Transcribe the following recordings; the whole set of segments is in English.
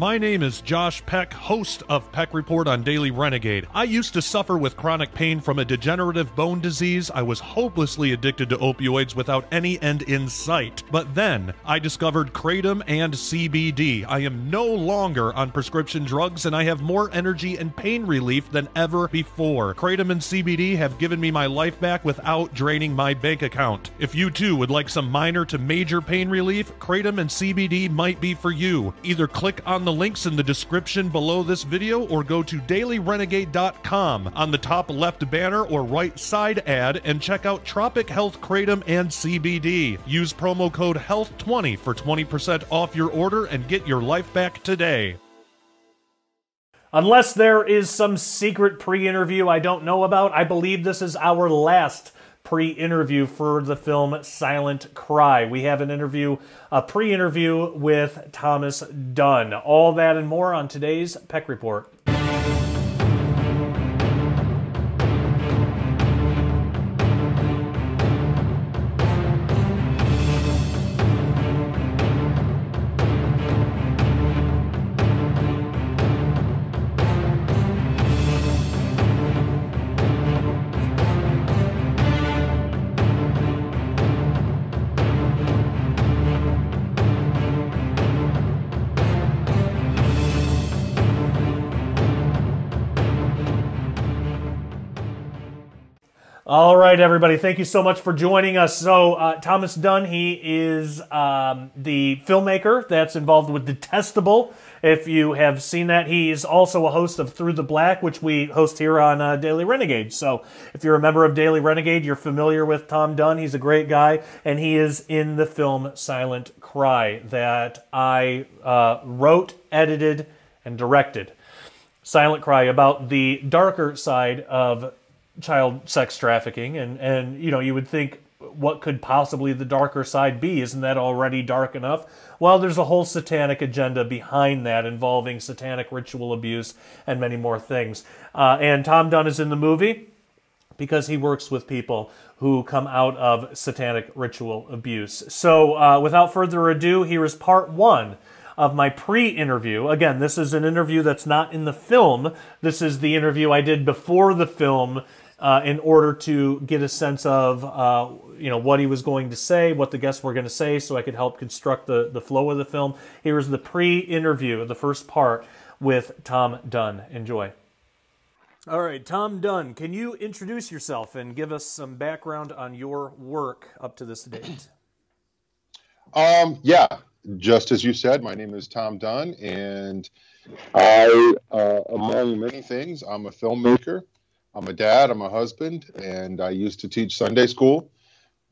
My name is Josh Peck, host of Peck Report on Daily Renegade. I used to suffer with chronic pain from a degenerative bone disease. I was hopelessly addicted to opioids without any end in sight. But then I discovered Kratom and CBD. I am no longer on prescription drugs and I have more energy and pain relief than ever before. Kratom and CBD have given me my life back without draining my bank account. If you too would like some minor to major pain relief, Kratom and CBD might be for you. Either click on the links in the description below this video or go to dailyrenegade.com on the top left banner or right side ad and check out Tropic Health Kratom and CBD. Use promo code HEALTH20 for 20% off your order and get your life back today. Unless there is some secret pre-interview I don't know about, I believe this is our last pre-interview for the film Silent Cry. We have an interview, a pre-interview with Thomas Dunn. All that and more on today's Peck Report. All right, everybody. Thank you so much for joining us. So, Thomas Dunn, he is the filmmaker that's involved with Detestable. If you have seen that, he is also a host of Through the Black, which we host here on Daily Renegade. So, if you're a member of Daily Renegade, you're familiar with Tom Dunn. He's a great guy, and he is in the film Silent Cry that I wrote, edited, and directed. Silent Cry, about the darker side of child sex trafficking, and you know, you would think, what could possibly the darker side be? Isn't that already dark enough? Well, there's a whole satanic agenda behind that, involving satanic ritual abuse and many more things. And Tom Dunn is in the movie because he works with people who come out of satanic ritual abuse. So without further ado, here is part one of my pre-interview. Again, this is an interview that's not in the film. This is the interview I did before the film in order to get a sense of you know, what he was going to say, what the guests were going to say, so I could help construct the flow of the film. Here's the pre-interview, the first part with Tom Dunn. Enjoy. All right, Tom Dunn, can you introduce yourself and give us some background on your work up to this date? Yeah. Just as you said, my name is Tom Dunn, and I, among many things, I'm a filmmaker, I'm a dad, I'm a husband, and I used to teach Sunday school.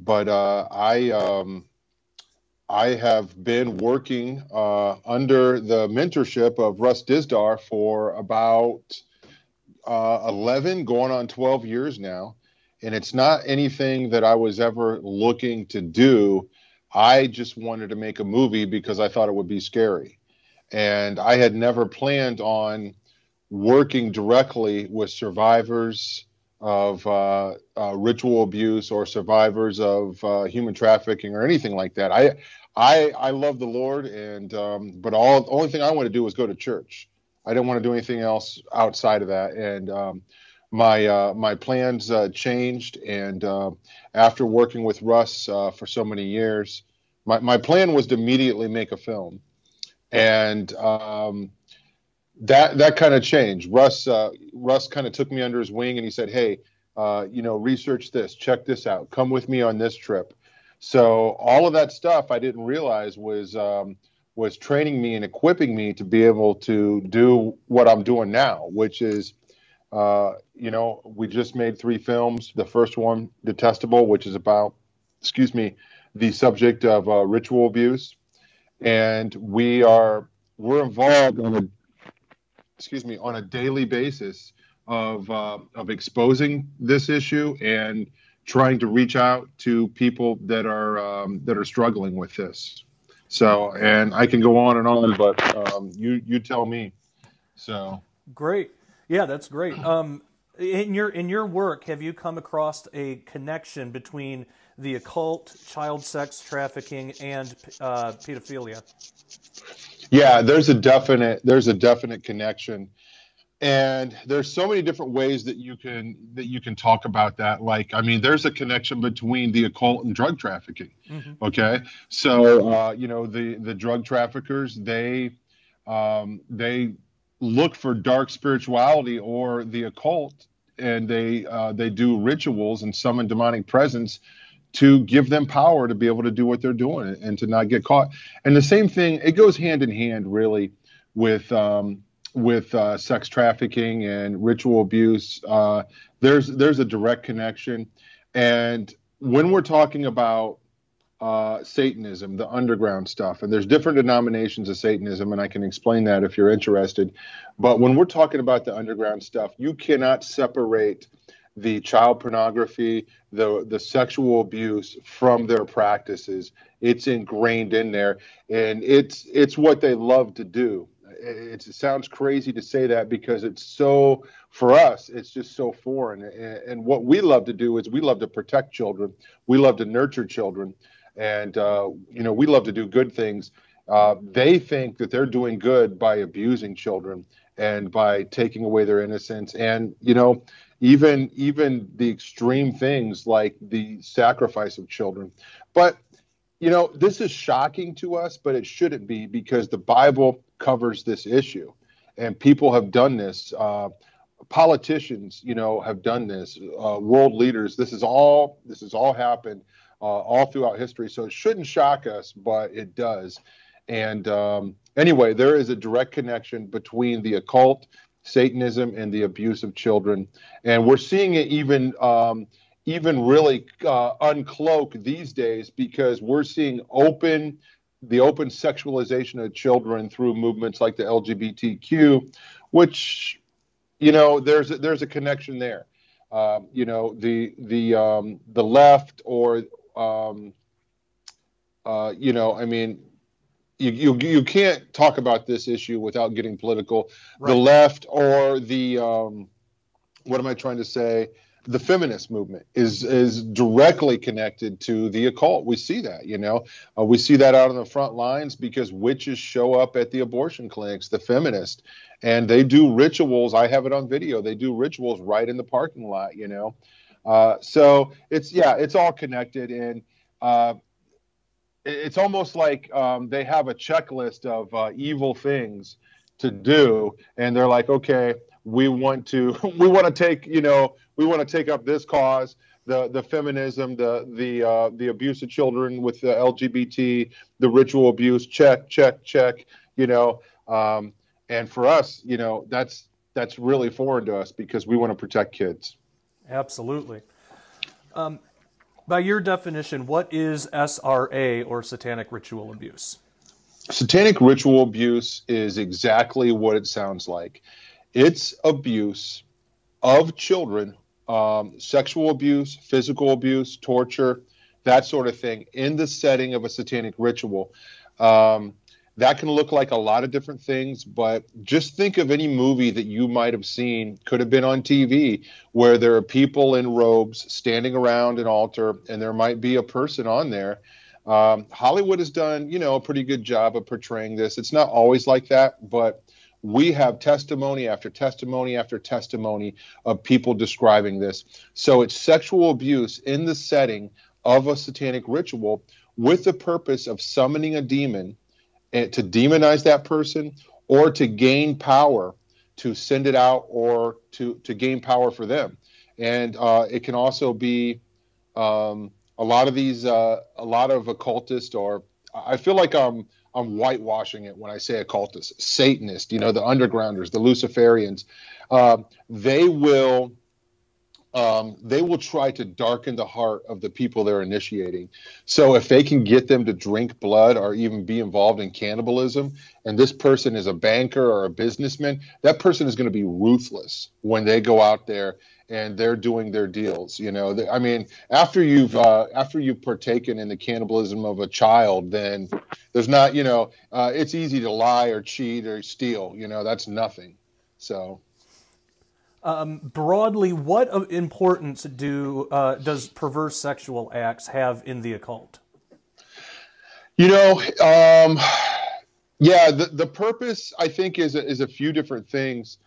But I have been working under the mentorship of Russ Dizdar for about 11, going on 12 years now, and it's not anything that I was ever looking to do. I just wanted to make a movie because I thought it would be scary. And I had never planned on working directly with survivors of ritual abuse or survivors of human trafficking or anything like that. I love the Lord, and but the only thing I wanted to do was go to church. I didn't want to do anything else outside of that. And my plans changed, and after working with Russ for so many years, my plan was to immediately make a film, and that kind of changed. Russ kind of took me under his wing, and he said, "Hey, you know, research this, check this out, come with me on this trip." So all of that stuff I didn't realize was training me and equipping me to be able to do what I'm doing now, which is, you know, we just made 3 films. The first one, Detestable, which is about, excuse me, the subject of ritual abuse, and we're involved on a daily basis of exposing this issue and trying to reach out to people that are struggling with this. So, and I can go on and on, but you tell me. So great, yeah, that's great. In your work, have you come across a connection between the occult, child sex trafficking, and pedophilia? Yeah, there's a definite connection, and there's so many different ways that you can talk about that. Like, I mean, there's a connection between the occult and drug trafficking. Mm-hmm. Okay, so you know, the drug traffickers, they look for dark spirituality or the occult, and they do rituals and summon demonic presence to give them power to be able to do what they're doing and to not get caught. And the same thing, it goes hand in hand really with sex trafficking and ritual abuse. There's a direct connection. And when we're talking about Satanism, the underground stuff, and there's different denominations of Satanism, and I can explain that if you're interested. But when we're talking about the underground stuff, you cannot separate the child pornography, the sexual abuse from their practices. It's ingrained in there, and it's what they love to do. It sounds crazy to say that because it's so, for us, it's just so foreign. And what we love to do is we love to protect children. We love to nurture children. And, you know, we love to do good things. They think that they're doing good by abusing children and by taking away their innocence. And, you know, even the extreme things like the sacrifice of children. But, you know, this is shocking to us, but it shouldn't be, because the Bible covers this issue. And people have done this. Politicians, you know, have done this. World leaders. This is all happened. All throughout history. So it shouldn't shock us, but it does. And anyway, there is a direct connection between the occult, Satanism, and the abuse of children. And we're seeing it even really uncloak these days, because we're seeing the open sexualization of children through movements like the LGBTQ, which, you know, there's a connection there. You know, the left, or you know, I mean, you can't talk about this issue without getting political. Right. The left, or the what am I trying to say? The feminist movement is directly connected to the occult. We see that, you know, we see that out on the front lines, because witches show up at the abortion clinics, the feminists, and they do rituals. I have it on video. They do rituals right in the parking lot, you know. So it's all connected. And it's almost like they have a checklist of evil things to do. And they're like, okay, we want to take, you know, we want to take up this cause, the feminism, the abuse of children with the LGBT, the ritual abuse, check, you know. And for us, you know, that's really foreign to us, because we want to protect kids. Absolutely. By your definition, what is SRA, or satanic ritual abuse? Satanic ritual abuse is exactly what it sounds like. It's abuse of children, sexual abuse, physical abuse, torture, that sort of thing, in the setting of a satanic ritual. That can look like a lot of different things, but just think of any movie that you might have seen, could have been on TV, where there are people in robes standing around an altar, and there might be a person on there. Hollywood has done, you know, a pretty good job of portraying this. It's not always like that, but we have testimony after testimony after testimony of people describing this. So it's sexual abuse in the setting of a satanic ritual with the purpose of summoning a demon to demonize that person, or to gain power to send it out, or to gain power for them. And it can also be a lot of occultists, or I feel like I'm whitewashing it when I say occultists, Satanists, you know, the undergrounders, the Luciferians. They will they will try to darken the heart of the people they're initiating. So if they can get them to drink blood or even be involved in cannibalism, and this person is a banker or a businessman, that person is going to be ruthless when they go out there and they're doing their deals. You know, I mean, after you've partaken in the cannibalism of a child, then there's not, you know, it's easy to lie or cheat or steal, you know, that's nothing. So broadly, what importance does perverse sexual acts have in the occult? You know, yeah, the purpose, I think, is a few different things.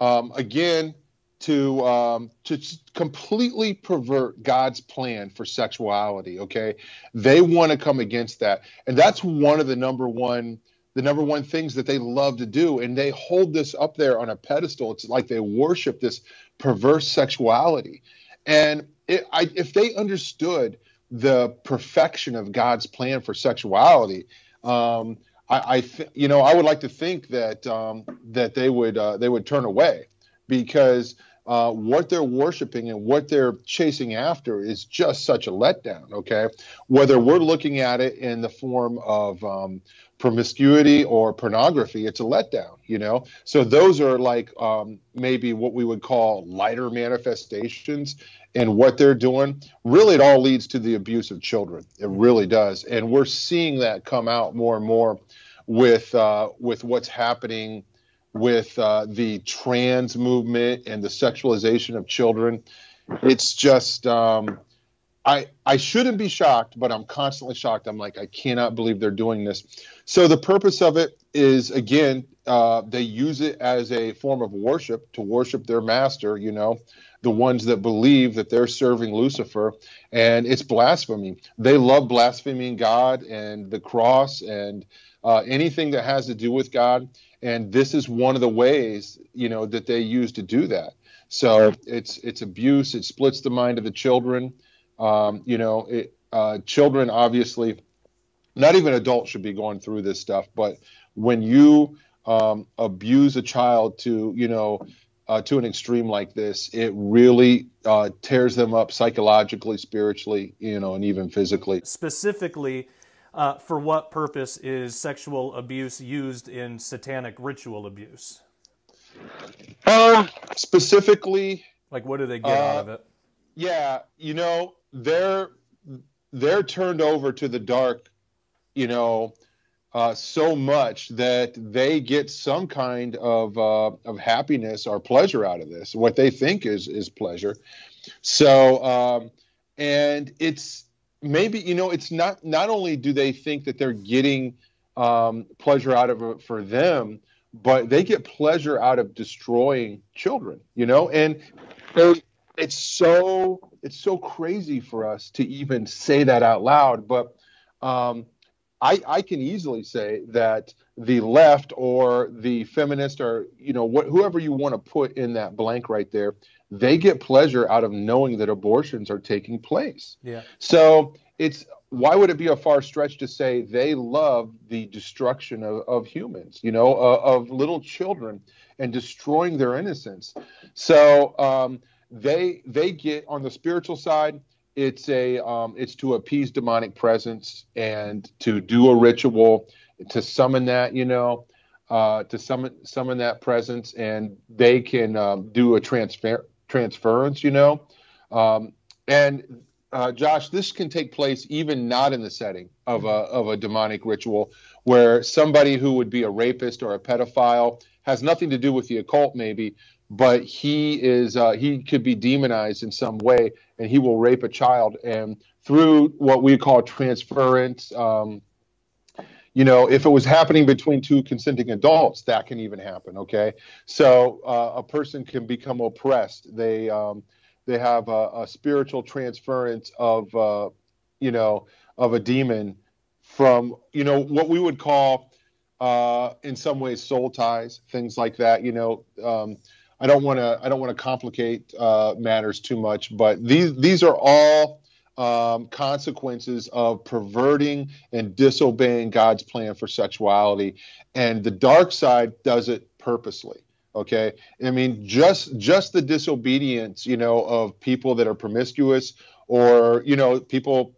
Again, to completely pervert God's plan for sexuality. Okay, they want to come against that, and that's one of the number one things that they love to do, and they hold this up there on a pedestal. It's like they worship this perverse sexuality. And if they understood the perfection of God's plan for sexuality, I would like to think that that they would turn away, because what they're worshiping and what they're chasing after is just such a letdown, okay? Whether we're looking at it in the form of promiscuity or pornography, it's a letdown, you know? So those are like maybe what we would call lighter manifestations, and what they're doing, really it all leads to the abuse of children. It really does. And we're seeing that come out more and more with what's happening with the trans movement and the sexualization of children. It's just, I shouldn't be shocked, but I'm constantly shocked. I'm like, I cannot believe they're doing this. So the purpose of it is, again, they use it as a form of worship, to worship their master, you know, the ones that believe that they're serving Lucifer, and it's blasphemy. They love blaspheming God and the cross and anything that has to do with God. And this is one of the ways, you know, that they use to do that. So it's abuse. It splits the mind of the children. You know, children, obviously, not even adults should be going through this stuff. But when you abuse a child to, you know, to an extreme like this, it really tears them up psychologically, spiritually, you know, and even physically. Specifically, for what purpose is sexual abuse used in satanic ritual abuse? Specifically, like, what do they get out of it? Yeah, you know, they're turned over to the dark, you know, so much that they get some kind of happiness or pleasure out of this. What they think is pleasure. So, and it's, maybe, you know, it's not only do they think that they're getting pleasure out of it for them, but they get pleasure out of destroying children, you know. And it's so crazy for us to even say that out loud, but I can easily say that the left or the feminist, or, you know, whoever you want to put in that blank right there, they get pleasure out of knowing that abortions are taking place. Yeah. So why would it be a far stretch to say they love the destruction of humans, you know, of little children, and destroying their innocence. So they get, on the spiritual side, it's to appease demonic presence and to do a ritual to summon that, you know, to summon that presence, and they can do a transference, you know. Josh, this can take place even not in the setting of a demonic ritual, where somebody who would be a rapist or a pedophile has nothing to do with the occult, maybe, but he could be demonized in some way, and he will rape a child. And through what we call transference, you know, if it was happening between two consenting adults, that can even happen. Okay, so a person can become oppressed. They have a spiritual transference of a demon from, you know, what we would call, in some ways, soul ties, things like that. You know, I don't want to complicate matters too much, but these are all consequences of perverting and disobeying God's plan for sexuality. And the dark side does it purposely. Okay. I mean, just the disobedience, you know, of people that are promiscuous, or, you know, people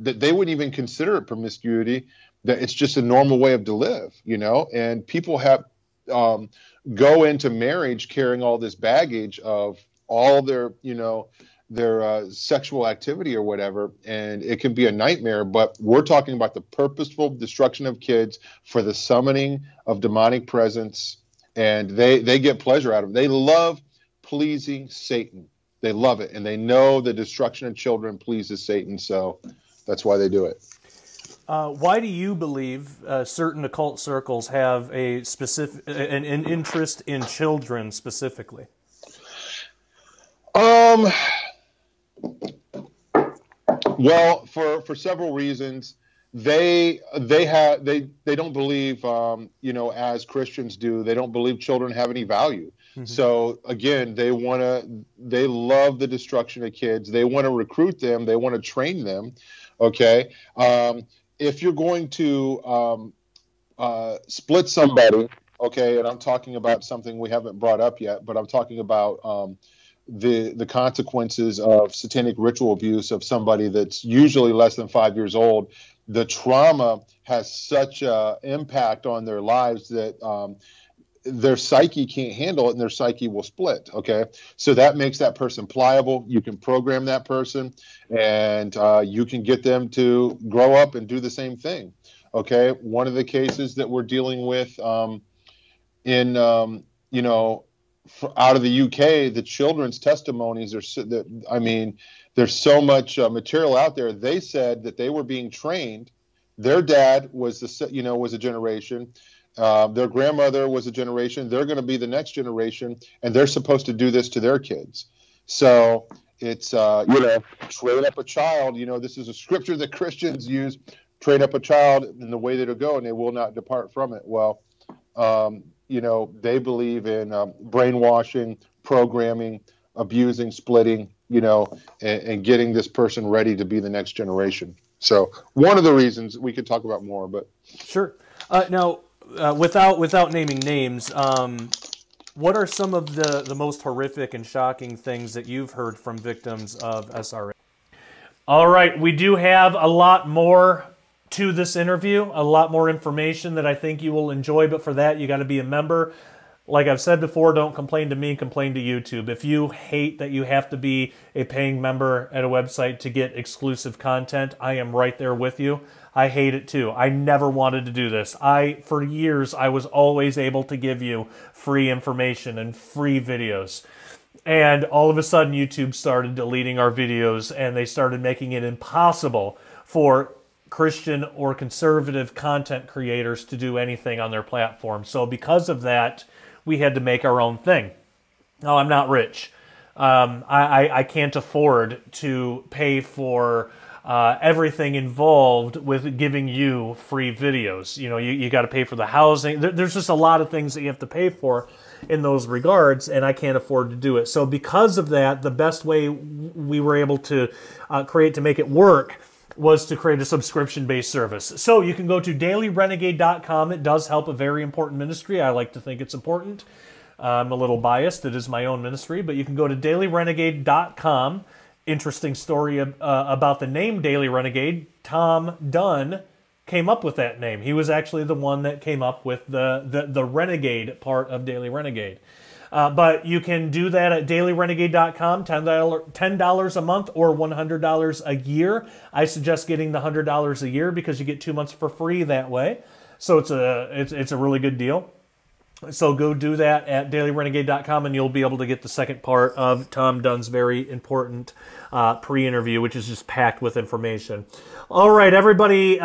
that they wouldn't even consider it promiscuity, that it's just a normal way of to live, you know, and people have, go into marriage carrying all this baggage of all their, you know, their sexual activity or whatever, and it can be a nightmare. But we're talking about the purposeful destruction of kids for the summoning of demonic presence, and they get pleasure out of it. They love pleasing Satan. They love it, and they know the destruction of children pleases Satan, so that's why they do it. Why do you believe certain occult circles have a specific an interest in children specifically? Well, for several reasons. They don't believe, you know, as Christians do, they don't believe children have any value. Mm-hmm. So again, they love the destruction of kids. They want to recruit them. They want to train them. Okay. If you're going to split somebody, okay, and I'm talking about something we haven't brought up yet, but I'm talking about the consequences of satanic ritual abuse of somebody that's usually less than 5 years old. The trauma has such an impact on their lives that their psyche can't handle it, and their psyche will split, okay? So that makes that person pliable. You can program that person, and you can get them to grow up and do the same thing, okay? One of the cases that we're dealing with you know, out of the UK, the children's testimonies are, I mean, there's so much material out there. They said that they were being trained. Their dad was, you know, was a generation. Their grandmother was a generation. They're going to be the next generation, and they're supposed to do this to their kids. So it's, you know, train up a child. You know, this is a scripture that Christians use. Train up a child in the way that it'll go, and they will not depart from it. Well, you know, they believe in brainwashing, programming, abusing, splitting, you know, and getting this person ready to be the next generation. So one of the reasons. We could talk about more, but sure. Now, without naming names, what are some of the most horrific and shocking things that you've heard from victims of SRA? All right, we do have a lot more to this interview, a lot more information that I think you will enjoy, but for that you got to be a member. Like I've said before, don't complain to me, complain to YouTube. If you hate that you have to be a paying member at a website to get exclusive content, I am right there with you. I hate it too. I never wanted to do this. For years, I was always able to give you free information and free videos. And all of a sudden, YouTube started deleting our videos, and they started making it impossible for Christian or conservative content creators to do anything on their platform. So because of that, we had to make our own thing. Now, I'm not rich. I can't afford to pay for everything involved with giving you free videos. You know, you got to pay for the housing. There's just a lot of things that you have to pay for in those regards, and I can't afford to do it. So because of that, the best way we were able to create to make it work was to create a subscription-based service. So you can go to dailyrenegade.com. It does help a very important ministry. I like to think it's important. I'm a little biased. It is my own ministry. But you can go to dailyrenegade.com. Interesting story about the name Daily Renegade. Tom Dunn came up with that name. He was actually the one that came up with the renegade part of Daily Renegade. But you can do that at dailyrenegade.com, $10 a month or $100 a year. I suggest getting the $100 a year because you get 2 months for free that way. So it's a really good deal. So go do that at dailyrenegade.com, and you'll be able to get the second part of Tom Dunn's very important pre-interview, which is just packed with information. All right, everybody.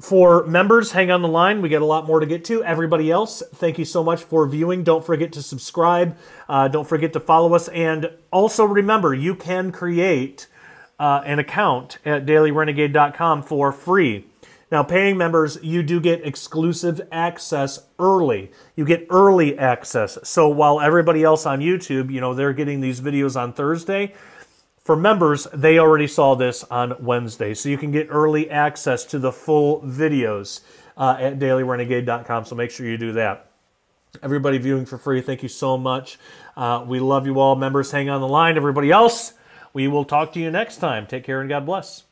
For members, hang on the line. We got a lot more to get to. Everybody else, thank you so much for viewing. Don't forget to subscribe. Don't forget to follow us. And also remember, you can create an account at dailyrenegade.com for free. Now, paying members, you do get exclusive access early. You get early access. So while everybody else on YouTube, you know, they're getting these videos on Thursday, for members, they already saw this on Wednesday, so you can get early access to the full videos at dailyrenegade.com, so make sure you do that. Everybody viewing for free, thank you so much. We love you all. Members, hang on the line. Everybody else, we will talk to you next time. Take care and God bless.